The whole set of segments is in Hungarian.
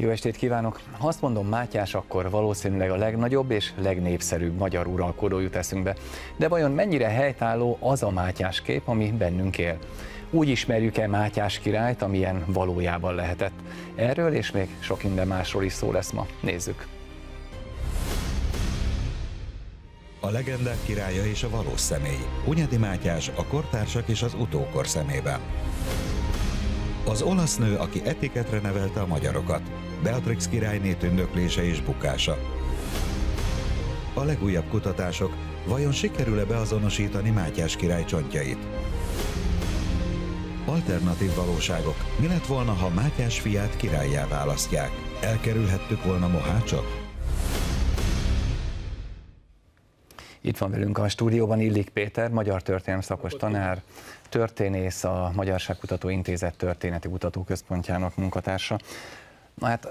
Jó estét kívánok! Ha azt mondom, Mátyás, akkor valószínűleg a legnagyobb és legnépszerűbb magyar uralkodó jut eszünkbe. De vajon mennyire helytálló az a Mátyás kép, ami bennünk él? Úgy ismerjük-e Mátyás királyt, amilyen valójában lehetett? Erről és még sok minden másról is szó lesz ma. Nézzük! A legendák királya és a valós személy. Hunyadi Mátyás a kortársak és az utókor szemében. Az olasz nő, aki etiketre nevelte a magyarokat. Beatrix királyné tündöklése és bukása. A legújabb kutatások, vajon sikerül-e beazonosítani Mátyás király csontjait? Alternatív valóságok, mi lett volna, ha Mátyás fiát királlyá választják? Elkerülhettük volna Mohácsot? Itt van velünk a stúdióban Illik Péter, magyar történelem szakos tanár, történész, a Magyarságkutató Intézet Történeti Kutatóközpontjának munkatársa. Na hát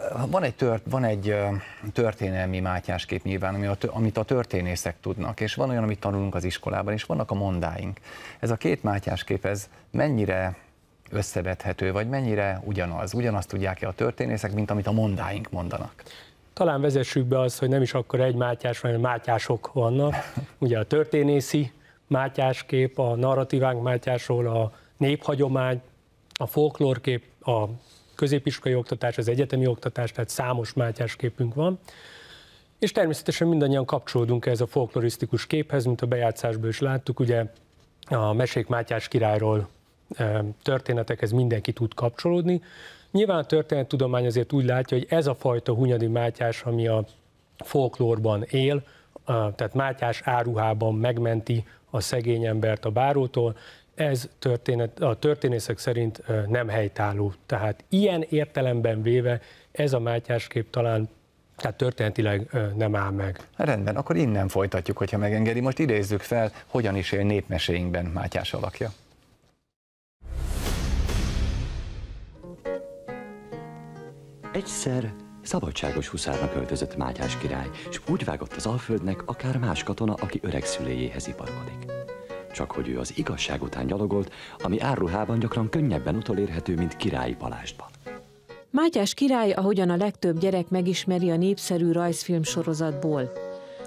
van egy történelmi Mátyáskép nyilván, amit a történészek tudnak, és van olyan, amit tanulunk az iskolában, és vannak a mondáink. Ez a két Mátyáskép, ez mennyire összevethető, vagy mennyire ugyanaz? Ugyanazt tudják-e a történészek, mint amit a mondáink mondanak? Talán vezessük be azt, hogy nem is akkor egy Mátyás, hanem Mátyások vannak. Ugye a történészi Mátyáskép, a narratívánk Mátyásról, a néphagyomány, a folklórkép, a középiskolai oktatás, az egyetemi oktatás, tehát számos Mátyásképünk van. És természetesen mindannyian kapcsolódunk ehhez a folklorisztikus képhez, mint a bejátszásból is láttuk, ugye a mesék Mátyás királyról történetekhez mindenki tud kapcsolódni. Nyilván a történettudomány azért úgy látja, hogy ez a fajta Hunyadi Mátyás, ami a folklórban él, tehát Mátyás áruhában megmenti a szegény embert a bárótól, ez a történészek szerint nem helytálló. Tehát ilyen értelemben véve ez a Mátyáskép talán történetileg nem áll meg. Rendben, akkor innen folytatjuk, hogyha megengedi. Most idézzük fel, hogyan is él népmeséinkben Mátyás alakja. Egyszer szabadságos huszárnak öltözött Mátyás király, és úgy vágott az Alföldnek akár más katona, aki öreg szüléjéhez iparkodik. Csak hogy ő az igazság után gyalogolt, ami árruhában gyakran könnyebben utolérhető, mint királyi palástban. Mátyás király, ahogyan a legtöbb gyerek megismeri a népszerű rajzfilm sorozatból.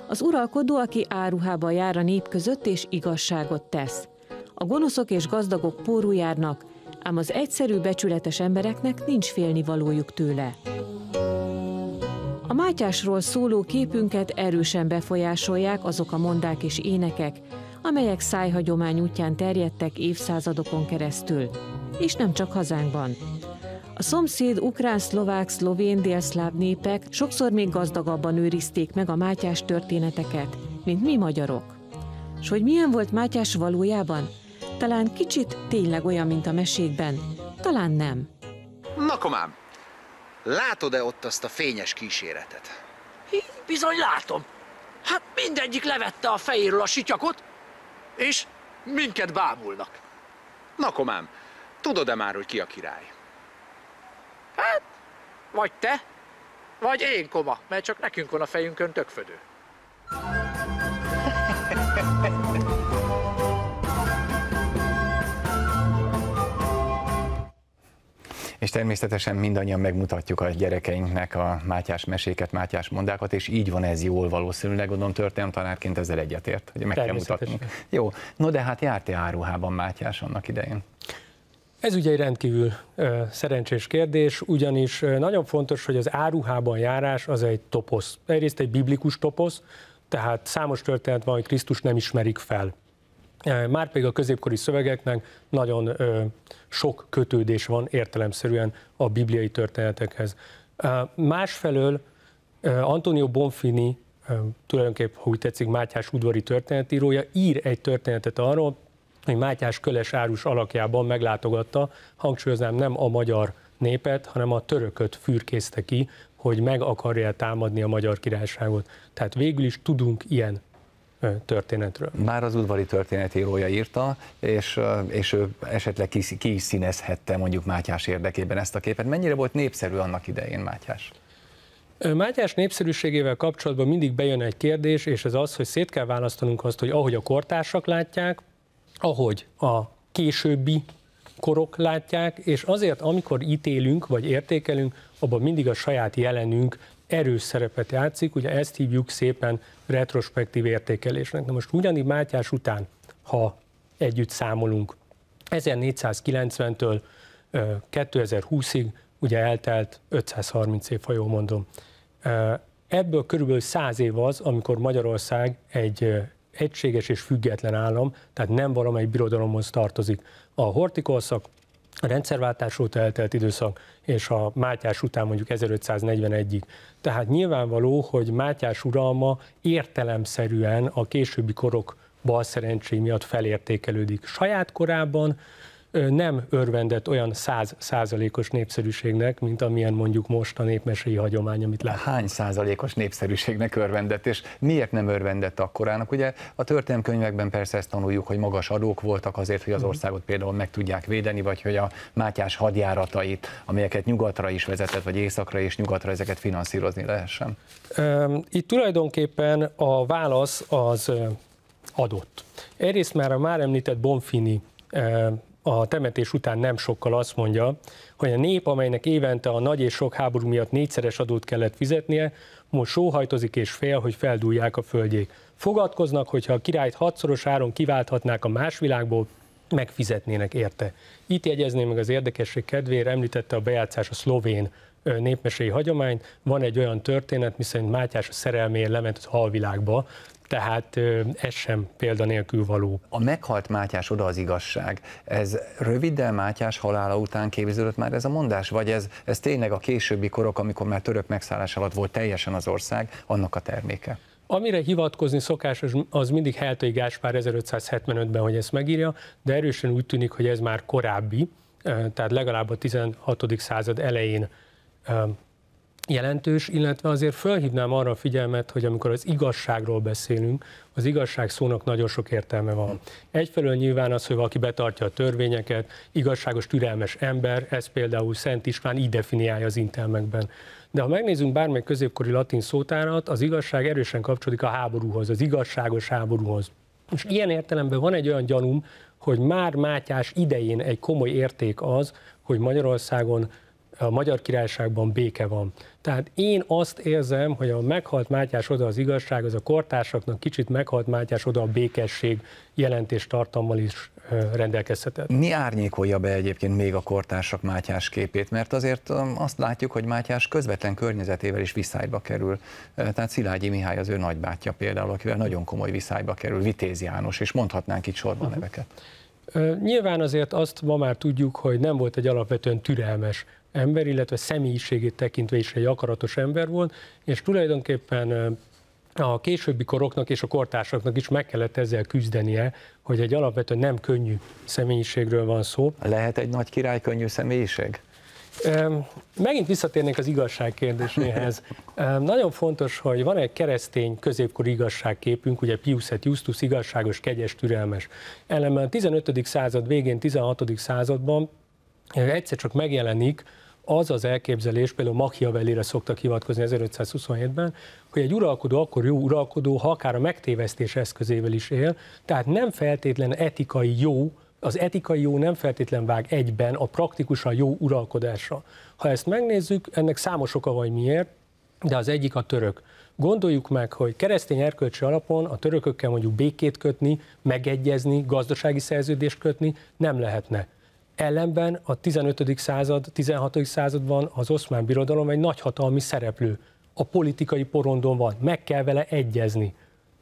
Az uralkodó, aki áruhában jár a nép között és igazságot tesz. A gonoszok és gazdagok pórul járnak, ám az egyszerű, becsületes embereknek nincs félnivalójuk tőle. A Mátyásról szóló képünket erősen befolyásolják azok a mondák és énekek, amelyek szájhagyomány útján terjedtek évszázadokon keresztül, és nem csak hazánkban. A szomszéd ukrán, szlovák, szlovén, délszláv népek sokszor még gazdagabban őrizték meg a Mátyás történeteket, mint mi magyarok. S hogy milyen volt Mátyás valójában? Talán kicsit tényleg olyan, mint a mesékben, talán nem. Na komám, látod-e ott azt a fényes kíséretet? Bizony látom. Hát mindegyik levette a fejéről a sityakot, és minket bámulnak. Na komám, tudod-e már, hogy ki a király? Hát, vagy te, vagy én, koma, mert csak nekünk van a fejünkön tökfödő. És természetesen mindannyian megmutatjuk a gyerekeinknek a Mátyás meséket, Mátyás mondákat, és így van ez jól valószínűleg, gondolom történelemtanárként ezzel egyetért, hogy meg kell mutatnunk. Jó, no de hát járt-e áruhában Mátyás annak idején? Ez ugye egy rendkívül szerencsés kérdés, ugyanis nagyon fontos, hogy az áruhában járás az egy toposz. Egyrészt egy biblikus toposz, tehát számos történet van, hogy Krisztus nem ismerik fel. Márpedig a középkori szövegeknek nagyon sok kötődés van értelemszerűen a bibliai történetekhez. Másfelől Antonio Bonfini, tulajdonképp, ha úgy tetszik, Mátyás udvari történetírója, ír egy történetet arról, hogy Mátyás köles árus alakjában meglátogatta, hangsúlyoznám, nem a magyar népet, hanem a törököt fürkészte ki, hogy meg akarja támadni a magyar királyságot. Tehát végül is tudunk ilyen történetről. Már az udvari történetírója írta, és ő esetleg ki is színezhette mondjuk Mátyás érdekében ezt a képet. Mennyire volt népszerű annak idején Mátyás? Mátyás népszerűségével kapcsolatban mindig bejön egy kérdés, és ez az, hogy szét kell választanunk azt, hogy ahogy a kortársak látják, ahogy a későbbi korok látják, és azért, amikor ítélünk vagy értékelünk, abban mindig a saját jelenünk erős szerepet játszik, ugye ezt hívjuk szépen retrospektív értékelésnek. Na most ugyanígy Mátyás után, ha együtt számolunk, 1490-től 2020-ig, ugye eltelt 530 év, ha jól mondom. Ebből körülbelül 100 év az, amikor Magyarország egy egységes és független állam, tehát nem valamely birodalomhoz tartozik. A hortikorszak, a rendszerváltás óta eltelt időszak, és a Mátyás után mondjuk 1541-ig. Tehát nyilvánvaló, hogy Mátyás uralma értelemszerűen a későbbi korok balszerencséi miatt felértékelődik. Saját korában nem örvendett olyan 100%-os népszerűségnek, mint amilyen mondjuk most a népmesei hagyomány, amit látunk. Hány százalékos népszerűségnek örvendett, és miért nem örvendett akkorának? Ugye a történelemkönyvekben persze ezt tanuljuk, hogy magas adók voltak azért, hogy az országot például meg tudják védeni, vagy hogy a Mátyás hadjáratait, amelyeket nyugatra is vezetett, vagy északra és nyugatra, ezeket finanszírozni lehessen. Itt tulajdonképpen a válasz az adott. Egyrészt már a már említett Bonfini a temetés után nem sokkal azt mondja, hogy a nép, amelynek évente a nagy és sok háború miatt 4-szeres adót kellett fizetnie, most sóhajtozik és fél, hogy feldúlják a földjék. Fogadkoznak, hogyha a királyt 6-szoros áron kiválthatnák a más világból, megfizetnének érte. Itt jegyezném meg az érdekesség kedvére, említette a bejátszás a szlovén népmesei hagyományt. Van egy olyan történet, miszerint Mátyás a szerelméért lement a halvilágba, tehát ez sem példa nélkül való. A meghalt Mátyás oda az igazság. Ez röviddel Mátyás halála után képződött már ez a mondás? Vagy ez tényleg a későbbi korok, amikor már török megszállás alatt volt teljesen az ország, annak a terméke? Amire hivatkozni szokás, az mindig Heltai Gáspár 1575-ben, hogy ezt megírja, de erősen úgy tűnik, hogy ez már korábbi, tehát legalább a 16. század elején jelentős, illetve azért fölhívnám arra a figyelmet, hogy amikor az igazságról beszélünk, az igazság szónak nagyon sok értelme van. Egyfelől nyilván az, hogy valaki betartja a törvényeket, igazságos, türelmes ember, ez például Szent István így definiálja az intelmekben. De ha megnézzünk bármely középkori latin szótárat, az igazság erősen kapcsolódik a háborúhoz, az igazságos háborúhoz. És ilyen értelemben van egy olyan gyanúm, hogy már Mátyás idején egy komoly érték az, hogy Magyarországon, a Magyar Királyságban béke van. Tehát én azt érzem, hogy a meghalt Mátyás oda az igazság, az a kortársaknak kicsit meghalt Mátyás oda a békesség jelentéstartammal is rendelkezhetett. Mi árnyékolja be egyébként még a kortársak Mátyás képét? Mert azért azt látjuk, hogy Mátyás közvetlen környezetével is viszályba kerül. Tehát Szilágyi Mihály az ő nagybátyja például, akivel nagyon komoly viszályba kerül, Vitéz János, és mondhatnánk itt sorban neveket. Nyilván azért azt ma már tudjuk, hogy nem volt egy alapvetően türelmes ember, illetve személyiségét tekintve is egy akaratos ember volt, és tulajdonképpen a későbbi koroknak és a kortársaknak is meg kellett ezzel küzdenie, hogy egy alapvetően nem könnyű személyiségről van szó. Lehet egy nagy király könnyű személyiség? Megint visszatérnék az igazság kérdéséhez. Nagyon fontos, hogy van egy keresztény középkori igazságképünk, ugye Pius et Justus, igazságos, kegyes, türelmes. Ellenben a 15. század végén, 16. században egyszer csak megjelenik az az elképzelés, például Machiavellire szoktak hivatkozni 1527-ben, hogy egy uralkodó akkor jó uralkodó, ha akár a megtévesztés eszközével is él, tehát nem feltétlen etikai jó, az etikai jó nem feltétlen vág egyben a praktikusan jó uralkodásra. Ha ezt megnézzük, ennek számos oka van, miért, de az egyik a török. Gondoljuk meg, hogy keresztény erkölcsi alapon a törökökkel mondjuk békét kötni, megegyezni, gazdasági szerződést kötni nem lehetne. Ellenben a 15. század, 16. században az Oszmán Birodalom egy nagyhatalmi szereplő. A politikai porondon van, meg kell vele egyezni.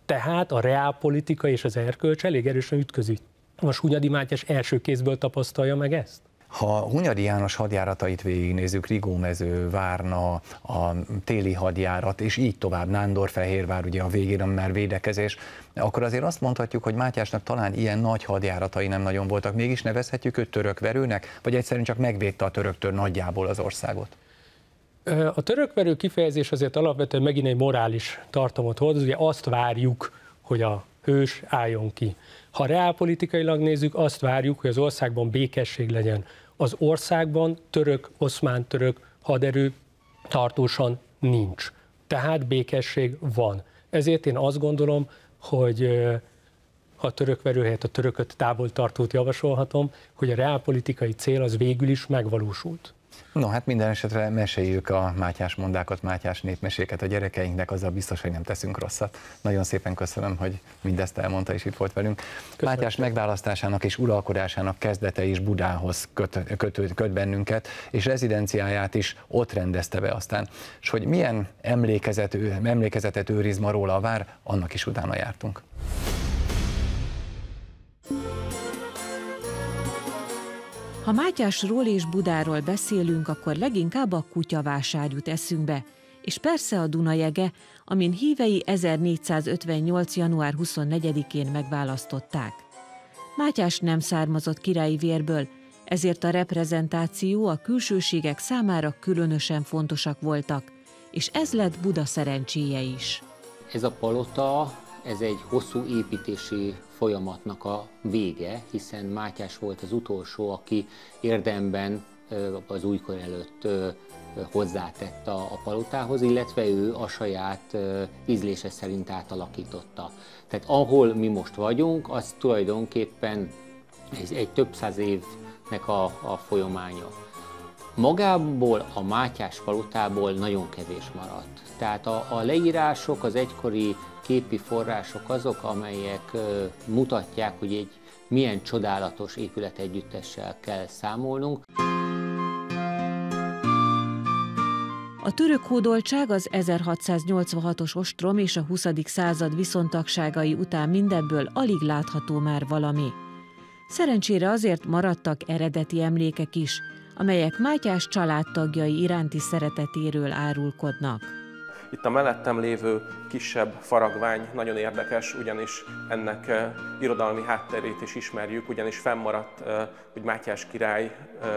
Tehát a reálpolitika és az erkölcs elég erősen ütközik. Most Hunyadi Mátyás első kézből tapasztalja meg ezt? Ha Hunyadi János hadjáratait végignézzük, Rigómező, Várna, a téli hadjárat, és így tovább, Nándorfehérvár, ugye a végén már védekezés, akkor azért azt mondhatjuk, hogy Mátyásnak talán ilyen nagy hadjáratai nem nagyon voltak. Mégis nevezhetjük őt törökverőnek, vagy egyszerűen csak megvédte a töröktől nagyjából az országot? A törökverő kifejezés azért alapvetően megint egy morális tartalmat hordoz, ugye azt várjuk, hogy a hős álljon ki. Ha reálpolitikailag nézzük, azt várjuk, hogy az országban békesség legyen. Az országban török, oszmán-török haderő tartósan nincs. Tehát békesség van. Ezért én azt gondolom, hogy a török verő helyett a törököt távol tartót javasolhatom, hogy a reálpolitikai cél az végül is megvalósult. No, hát minden esetre meséljük a Mátyás mondákat, Mátyás népmeséket a gyerekeinknek, azzal biztos, hogy nem teszünk rosszat. Nagyon szépen köszönöm, hogy mindezt elmondta és itt volt velünk. Köszönöm. Mátyás megválasztásának és uralkodásának kezdete is Budához köt bennünket, és rezidenciáját is ott rendezte be aztán. És hogy milyen emlékezetet őriz ma róla a vár, annak is utána jártunk. Ha Mátyásról és Budáról beszélünk, akkor leginkább a kutyavásár jut eszünkbe, és persze a Dunajege, amin hívei 1458. január 24-én megválasztották. Mátyás nem származott királyi vérből, ezért a reprezentáció a külsőségek számára különösen fontosak voltak, és ez lett Buda szerencséje is. Ez a palota, ez egy hosszú építési folyamatnak a vége, hiszen Mátyás volt az utolsó, aki érdemben az újkor előtt hozzátett a palotához, illetve ő a saját ízlése szerint átalakította. Tehát ahol mi most vagyunk, az tulajdonképpen egy több száz évnek a folyamánya. Magából, a Mátyás palotából nagyon kevés maradt. Tehát a leírások, az egykori képi források azok, amelyek mutatják, hogy egy milyen csodálatos épületegyüttessel kell számolnunk. A török hódoltság, az 1686-os ostrom és a 20. század viszontagságai után mindebből alig látható már valami. Szerencsére azért maradtak eredeti emlékek is, amelyek Mátyás családtagjai iránti szeretetéről árulkodnak. Itt a mellettem lévő kisebb faragvány nagyon érdekes, ugyanis ennek irodalmi hátterét is ismerjük, ugyanis fennmaradt, hogy Mátyás király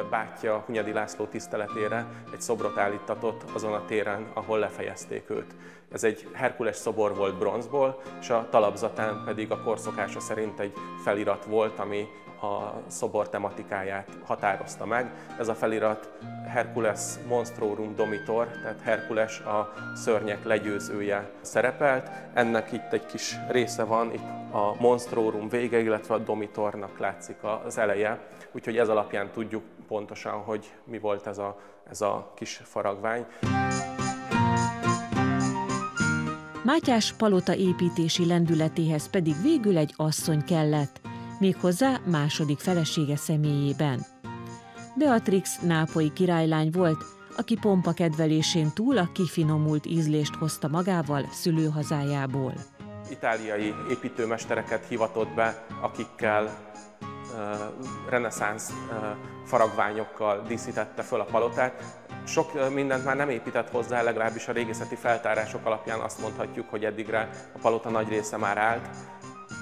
bátyja Hunyadi László tiszteletére egy szobrot állítatott azon a téren, ahol lefejezték őt. Ez egy Herkules szobor volt bronzból, és a talapzatán pedig a korszokása szerint egy felirat volt, ami a szobor tematikáját határozta meg. Ez a felirat Herkules Monstrorum Domitor, tehát Herkules a szörnyek legyőzője szerepelt. Ennek itt egy kis része van, itt a Monstrorum vége, illetve a Domitornak látszik az eleje. Úgyhogy ez alapján tudjuk pontosan, hogy mi volt ez a kis faragvány. Mátyás palota építési lendületéhez pedig végül egy asszony kellett, méghozzá második felesége személyében. Beatrix nápolyi királylány volt, aki pompa kedvelésén túl a kifinomult ízlést hozta magával szülőhazájából. Itáliai építőmestereket hivatott be, akikkel reneszánsz faragványokkal díszítette föl a palotát. Sok mindent már nem épített hozzá, legalábbis a régészeti feltárások alapján azt mondhatjuk, hogy eddigre a palota nagy része már állt.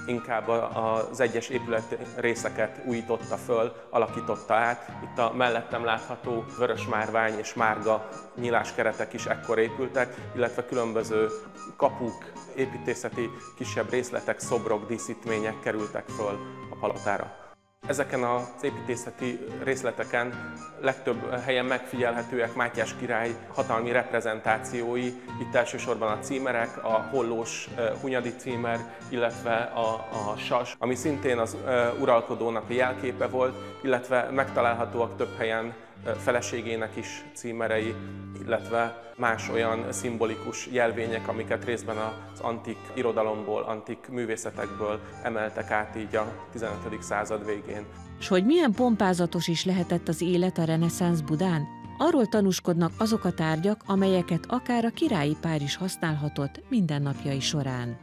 Inkább az egyes épület részeket újította föl, alakította át. Itt a mellettem látható vörös márvány és márga nyíláskeretek is ekkor épültek, illetve különböző kapuk, építészeti kisebb részletek, szobrok, díszítmények kerültek föl a palotára. Ezeken az építészeti részleteken legtöbb helyen megfigyelhetőek Mátyás király hatalmi reprezentációi, itt elsősorban a címerek, a hollós Hunyadi címer, illetve a sas, ami szintén az uralkodónak a jelképe volt, illetve megtalálhatóak több helyen feleségének is címerei, illetve más olyan szimbolikus jelvények, amiket részben az antik irodalomból, antik művészetekből emeltek át így a 15. század végén. S hogy milyen pompázatos is lehetett az élet a reneszánsz Budán, arról tanúskodnak azok a tárgyak, amelyeket akár a királyi pár is használhatott mindennapjai során.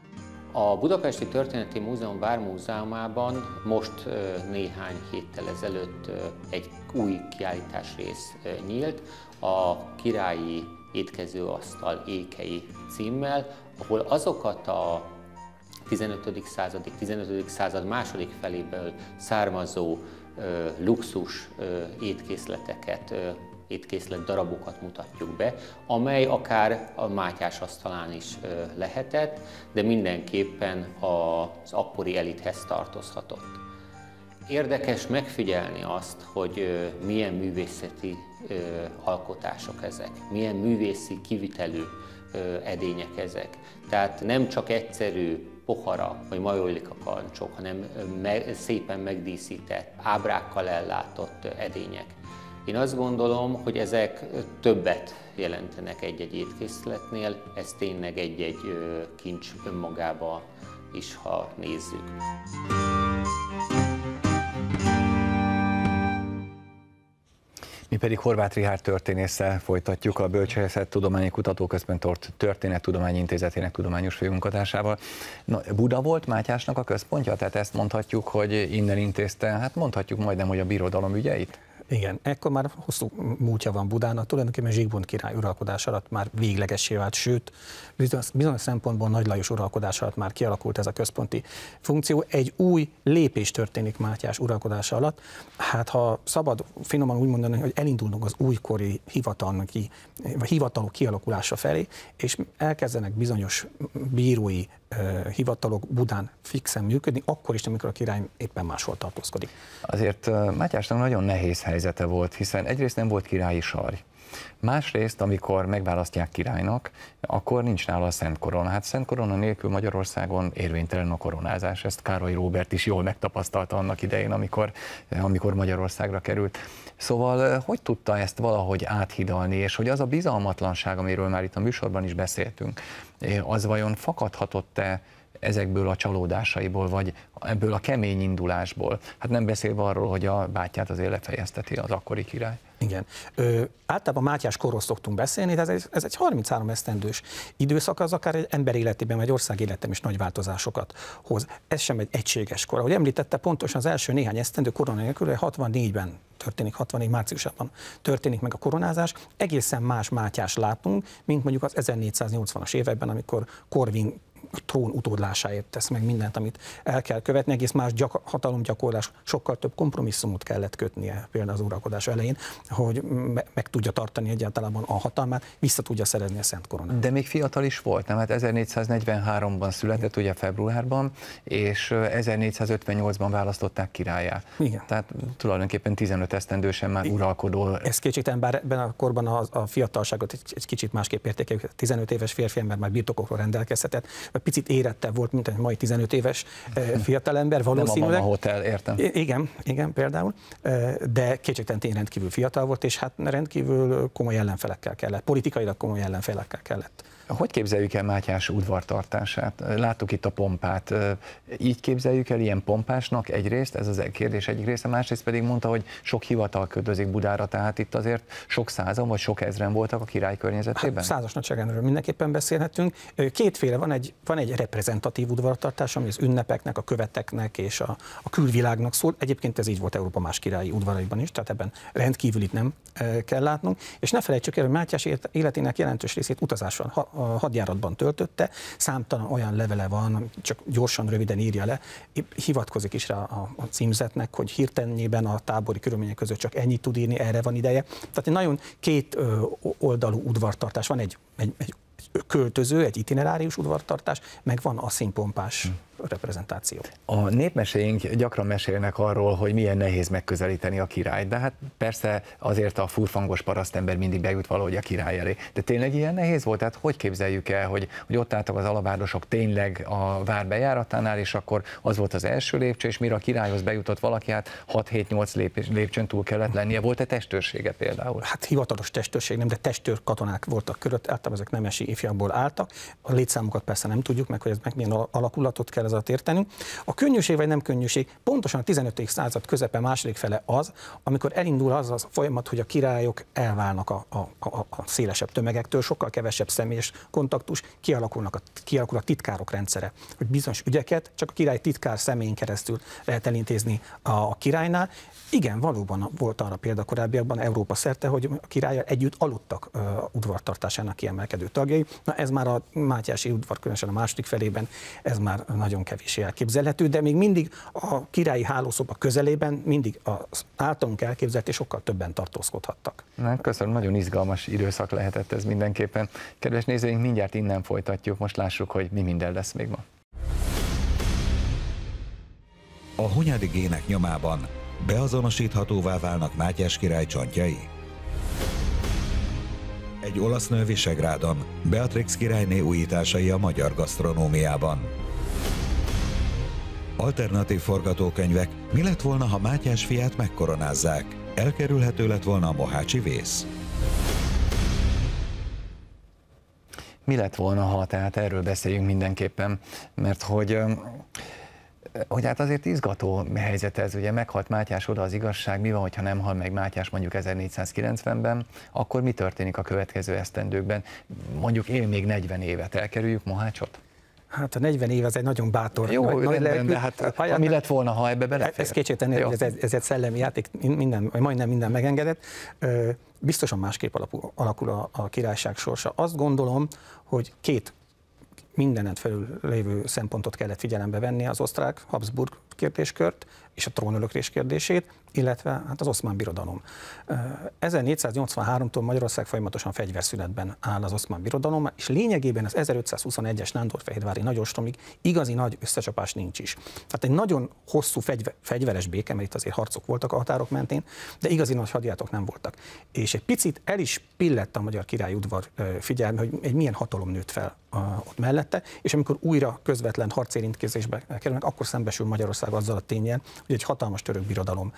A Budapesti Történeti Múzeum Vármúzeumában most néhány héttel ezelőtt egy új kiállításrész nyílt, a Királyi Étkezőasztal Ékei címmel, ahol azokat a 15. század második feléből származó luxus étkészlet darabokat mutatjuk be, amely akár a Mátyás asztalán is lehetett, de mindenképpen az akkori elithez tartozhatott. Érdekes megfigyelni azt, hogy milyen művészeti alkotások ezek, milyen művészi kivitelű edények ezek. Tehát nem csak egyszerű pohara, vagy majolik a kancsok, hanem szépen megdíszített, ábrákkal ellátott edények. Én azt gondolom, hogy ezek többet jelentenek egy-egy étkészletnél, ez tényleg egy-egy kincs önmagába is, ha nézzük. Mi pedig Horváth Richárd történésszel folytatjuk a Bölcsészettudományi Kutatóközpont Történettudományi Intézetének tudományos főmunkatársával. Na, Buda volt Mátyásnak a központja? Tehát ezt mondhatjuk, hogy innen intézte, hát mondhatjuk majdnem, hogy a birodalom ügyeit? Igen, ekkor már hosszú múltja van Budának, tulajdonképpen Zsigmond király uralkodás alatt már véglegessé vált, sőt, bizonyos szempontból Nagy Lajos uralkodás alatt már kialakult ez a központi funkció. Egy új lépés történik Mátyás uralkodása alatt. Hát ha szabad finoman úgy mondani, hogy elindulnak az újkori hivatalok kialakulása felé, és elkezdenek bizonyos bírói hivatalok Budán fixen működni, akkor is, amikor a király éppen máshol tartózkodik. Azért Mátyásnak nagyon nehéz helyzete volt, hiszen egyrészt nem volt királyi sarj. Másrészt, amikor megválasztják királynak, akkor nincs nála a Szent Korona. Hát Szent Korona nélkül Magyarországon érvénytelen a koronázás. Ezt Károly Róbert is jól megtapasztalta annak idején, amikor Magyarországra került. Szóval hogy tudta ezt valahogy áthidalni, és hogy az a bizalmatlanság, amiről már itt a műsorban is beszéltünk, az vajon fakadhatott-e ezekből a csalódásaiból, vagy ebből a kemény indulásból? Hát nem beszélve arról, hogy a bátyját azért lefejezteti az akkori király. Igen. Általában Mátyás korról szoktunk beszélni, de ez egy 33 esztendős időszak, az akár egy ember életében, vagy ország életében is nagy változásokat hoz. Ez sem egy egységes kor. Ahogy említette, pontosan az első néhány esztendő korona nélkül, 64-ben történik, 64 márciusában történik meg a koronázás. Egészen más Mátyást látunk, mint mondjuk az 1480-as években, amikor Korvin trón utódlásáért tesz meg mindent, amit el kell követni, egész más hatalomgyakorlás, sokkal több kompromisszumot kellett kötnie például az uralkodás elején, hogy meg tudja tartani egyáltalán a hatalmát, vissza tudja szerezni a Szent Koronát. De még fiatal is volt, nem? Hát 1443-ban született, ugye februárban, és 1458-ban választották királyá. Igen. Tehát tulajdonképpen 15 esztendősen már uralkodó. Ez kétségtelen, bár ebben a korban a fiatalságot egy kicsit másképp értékeljük. 15 éves férfi ember már birtokokról rendelkezhetett, picit érettebb volt, mint egy mai 15 éves fiatalember, valószínűleg. Nem a Mama Hotel, értem. Igen, igen, például, de kétségtelen tényleg rendkívül fiatal volt, és hát rendkívül komoly ellenfelekkel kellett, politikailag komoly ellenfelekkel kellett. Hogy képzeljük el Mátyás udvartartását? Láttuk itt a pompát. Így képzeljük el, ilyen pompásnak egyrészt, ez az kérdés egyik része, másrészt pedig mondta, hogy sok hivatal kötődik Budára, tehát itt azért sok százan vagy sok ezren voltak a király környezetében? Hát, százas nagyságrendről mindenképpen beszélhetünk. Kétféle, van egy reprezentatív udvartartás, ami az ünnepeknek, a követeknek és a külvilágnak szól. Egyébként ez így volt Európa más királyi udvaraiban is, tehát ebben rendkívül itt nem kell látnunk. És ne felejtsük el, hogy Mátyás életének jelentős részét utazáson, hadjáratban töltötte, számtalan olyan levele van, csak gyorsan, röviden írja le, hivatkozik is rá a címzetnek, hogy hirtelenében a tábori körülmények között csak ennyit tud írni, erre van ideje. Tehát egy nagyon két oldalú udvartartás, van egy költöző, egy itinerárius udvartartás, meg van a színpompás reprezentáció. A népmeséink gyakran mesélnek arról, hogy milyen nehéz megközelíteni a királyt, de hát persze azért a furfangos parasztember mindig bejut valahogy a király elé. De tényleg ilyen nehéz volt? Tehát hogy képzeljük el, hogy ott álltak az alabárdosok tényleg a vár bejáratánál, és akkor az volt az első lépcső, és mire a királyhoz bejutott valaki, hát 6-7-8 lépcsőn túl kellett lennie. Volt-e testőrsége például? Hát hivatalos testőrség nem, de testőrkatonák voltak körött, általában ezek nemesi ifjakból álltak. A létszámokat persze nem tudjuk meg, hogy ez meg milyen alakulatot kell értenünk. A könnyűség vagy nem könnyűség, pontosan a 15. század közepe második fele az, amikor elindul az a folyamat, hogy a királyok elválnak a szélesebb tömegektől, sokkal kevesebb személyes kontaktus, kialakul a titkárok rendszere, hogy bizonyos ügyeket csak a király titkár személyén keresztül lehet elintézni a királynál. Igen, valóban volt arra példa korábbiakban Európa szerte, hogy a királlyal együtt aludtak udvartartásának kiemelkedő tagjai. Na ez már a Mátyási udvar, különösen a második felében, ez már nagyon kevés elképzelhető, de még mindig a királyi hálószoba közelében mindig az általunk elképzelt, és sokkal többen tartózkodhattak. Na, köszönöm, nagyon izgalmas időszak lehetett ez mindenképpen. Kedves nézőink, mindjárt innen folytatjuk, most lássuk, hogy mi minden lesz még ma. A hunyadi gének nyomában beazonosíthatóvá válnak Mátyás király csontjai. Egy olasz nő Visegrádon, Beatrix királyné újításai a magyar gasztronómiában. alternatív forgatókönyvek, mi lett volna, ha Mátyás fiát megkoronázzák? Elkerülhető lett volna a mohácsi vész. Mi lett volna, ha? Tehát erről beszéljünk mindenképpen, mert hogy hát azért izgató helyzet ez, ugye meghalt Mátyás, oda az igazság, mi van, hogyha nem hal meg Mátyás mondjuk 1490-ben, akkor mi történik a következő esztendőkben? Mondjuk él még 40 évet, elkerüljük Mohácsot? Hát a 40 év az egy nagyon bátor. Jó, de hát mi lett volna, ha ebbe belefér? Ez kétségtelenül, hogy ez egy szellemi játék, majdnem minden megengedett. Biztosan másképp alakul a királyság sorsa. Azt gondolom, hogy két mindenen felül lévő szempontot kellett figyelembe venni, az osztrák-Habsburg kérdéskört és a trónöröklés kérdését, illetve hát az Oszmán Birodalom. 1483-tól Magyarország folyamatosan fegyverszünetben áll az Oszmán Birodalom, és lényegében az 1521-es Nándorfehérvári nagyostromig igazi nagy összecsapás nincs is. Tehát egy nagyon hosszú fegyveres béke, mert itt azért harcok voltak a határok mentén, de igazi nagy hadjáratok nem voltak. És egy picit el is pillett a magyar királyudvar figyelme, hogy egy milyen hatalom nőtt fel ott mellette, és amikor újra közvetlen harcérintkezésbe kerülnek, akkor szembesül Magyarország azzal a tényen, hogy egy hatalmas török birodalom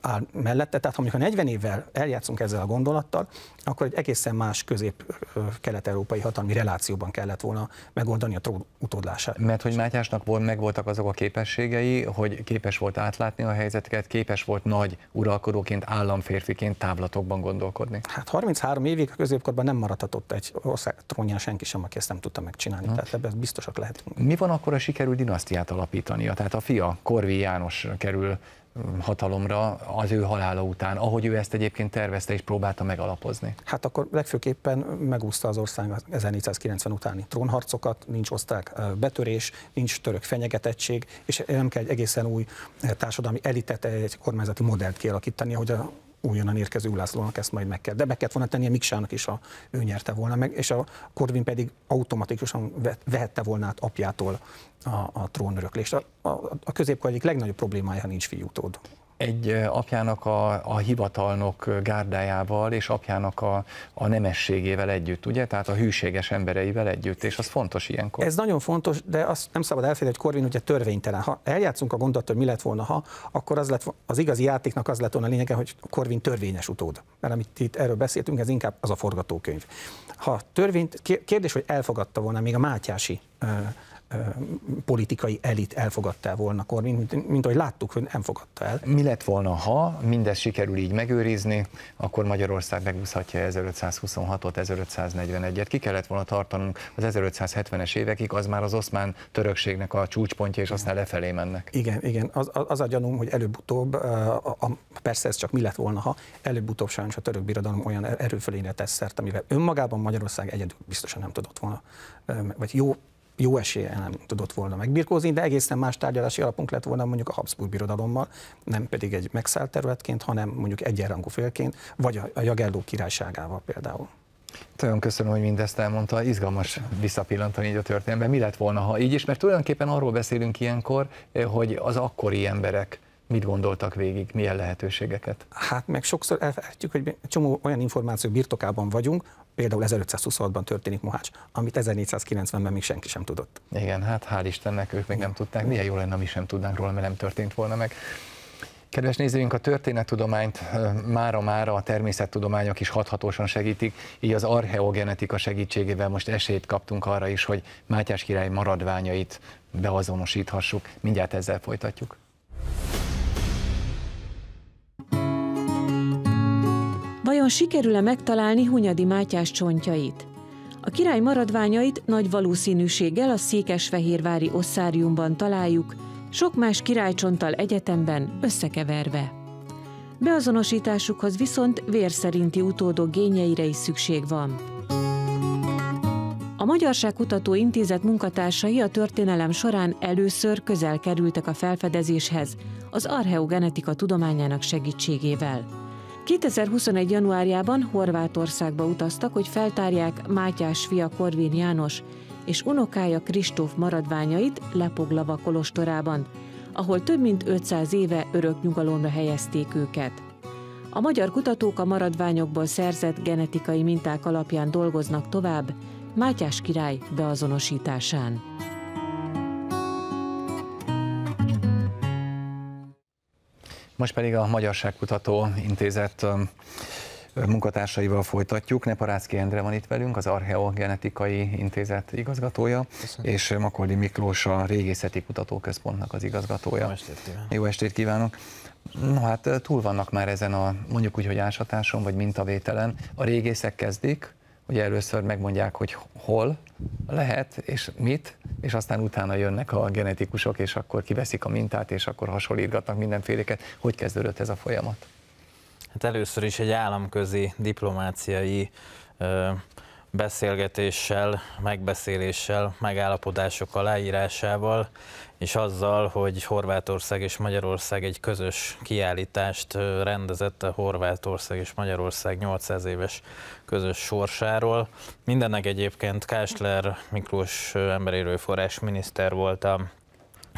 áll mellette. Tehát amikor 40 évvel eljátszunk ezzel a gondolattal, akkor egy egészen más közép-kelet-európai hatalmi relációban kellett volna megoldani a trón utódlását. Mert hogy Mátyásnak megvoltak azok a képességei, hogy képes volt átlátni a helyzeteket, képes volt nagy uralkodóként, államférfiként távlatokban gondolkodni. Hát 33 évig a középkorban nem maradhatott egy ország trónján senki sem, aki ezt nem tudta megcsinálni. Tehát ebben biztosak lehetünk. Mi van akkor, ha sikerül dinasztiát alapítania? Tehát a fia, Korvin János kerül hatalomra az ő halála után, ahogy ő ezt egyébként tervezte és próbálta megalapozni. Hát akkor legfőképpen megúszta az ország 1490 utáni trónharcokat, nincs osztrák betörés, nincs török fenyegetettség, és nem kell egy egészen új társadalmi elitet, egy kormányzati modellt kialakítani, hogy a újonnan érkező Ulászlónak ezt majd meg kell. De meg kellett volna tennie Miksának is, ha ő nyerte volna meg, és a Korvin pedig automatikusan vehette volna át apjától a trónöröklést. A középkor egyik legnagyobb problémája, ha nincs fiútód. Egy apjának a hivatalnok gárdájával és apjának a nemességével együtt, ugye? Tehát a hűséges embereivel együtt, és az fontos ilyenkor. Ez nagyon fontos, de azt nem szabad elfelejteni, hogy Korvin ugye törvénytelen. Ha eljátszunk a gondolatot, hogy mi lett volna, ha, akkor az, az igazi játéknak az lett volna a lényege, hogy Korvin törvényes utód. Mert amit itt erről beszéltünk, ez inkább az a forgatókönyv. Ha kérdés, hogy elfogadta volna még a mátyási politikai elit elfogadta volna Korvin, mint ahogy láttuk, hogy nem fogadta el. Mi lett volna, ha mindez sikerül így megőrizni, akkor Magyarország megúszhatja 1526-ot, 1541-et. Ki kellett volna tartanunk az 1570-es évekig, az már az oszmán törökségnek a csúcspontja, és aztán lefelé mennek. Igen, az a gyanúm, hogy előbb-utóbb, persze ez csak mi lett volna, ha előbb-utóbb sajnos a török birodalom olyan erőfölényre tesz szert, amivel önmagában Magyarország egyedül biztosan nem tudott volna, vagy jó esélye nem tudott volna megbirkózni, de egészen más tárgyalási alapunk lett volna mondjuk a Habsburg birodalommal, nem pedig egy megszállt területként, hanem mondjuk egyenrangú félként, vagy a Jagelló királyságával például. Nagyon köszönöm, hogy mindezt elmondta, izgalmas visszapillantani így a történetben. Mi lett volna, ha így is? Mert tulajdonképpen arról beszélünk ilyenkor, hogy az akkori emberek mit gondoltak végig, milyen lehetőségeket? Hát meg sokszor elfelejtjük, hogy csomó olyan információ birtokában vagyunk, például 1526-ban történik Mohács, amit 1490-ben még senki sem tudott. Igen, hát hál' Istennek ők még nem tudták, milyen jó lenne, mi sem tudnánk róla, mert nem történt volna meg. Kedves nézőink, a történettudományt mára a természettudományok is hathatósan segítik, így az archeogenetika segítségével most esélyt kaptunk arra is, hogy Mátyás király maradványait beazonosíthassuk. Mindjárt ezzel folytatjuk. Vajon sikerül-e megtalálni Hunyadi Mátyás csontjait? A király maradványait nagy valószínűséggel a székesfehérvári osszáriumban találjuk, sok más királycsonttal egyetemben összekeverve. Beazonosításukhoz viszont vér szerinti utódok génjeire is szükség van. A Magyarságkutató Intézet munkatársai a történelem során először közel kerültek a felfedezéshez, az archeogenetika tudományának segítségével. 2021. januárjában Horvátországba utaztak, hogy feltárják Mátyás fia Korvin János és unokája Kristóf maradványait Lepoglava kolostorában, ahol több mint 500 éve örök nyugalomra helyezték őket. A magyar kutatók a maradványokból szerzett genetikai minták alapján dolgoznak tovább Mátyás király beazonosításán. Most pedig a Magyarságkutató Intézet munkatársaival folytatjuk. Neparáczky Endre van itt velünk, az Archeogenetikai Intézet igazgatója, köszönöm. És Makoldy Miklós, a Régészeti Kutatóközpontnak az igazgatója. Jó estét kívánok! No hát túl vannak már ezen a, mondjuk úgy, hogy ásatáson, vagy mintavételen. A régészek kezdik, ugye először megmondják, hogy hol lehet, és mit, és aztán utána jönnek a genetikusok, és akkor kiveszik a mintát, és akkor hasonlítgatnak mindenféleket. Hogy kezdődött ez a folyamat? Hát először is egy államközi diplomáciai beszélgetéssel, megbeszéléssel, megállapodások aláírásával, és azzal, hogy Horvátország és Magyarország egy közös kiállítást rendezett a Horvátország és Magyarország 800 éves közös sorsáról. Mindennek egyébként Kásler Miklós emberi erőforrás miniszter volt a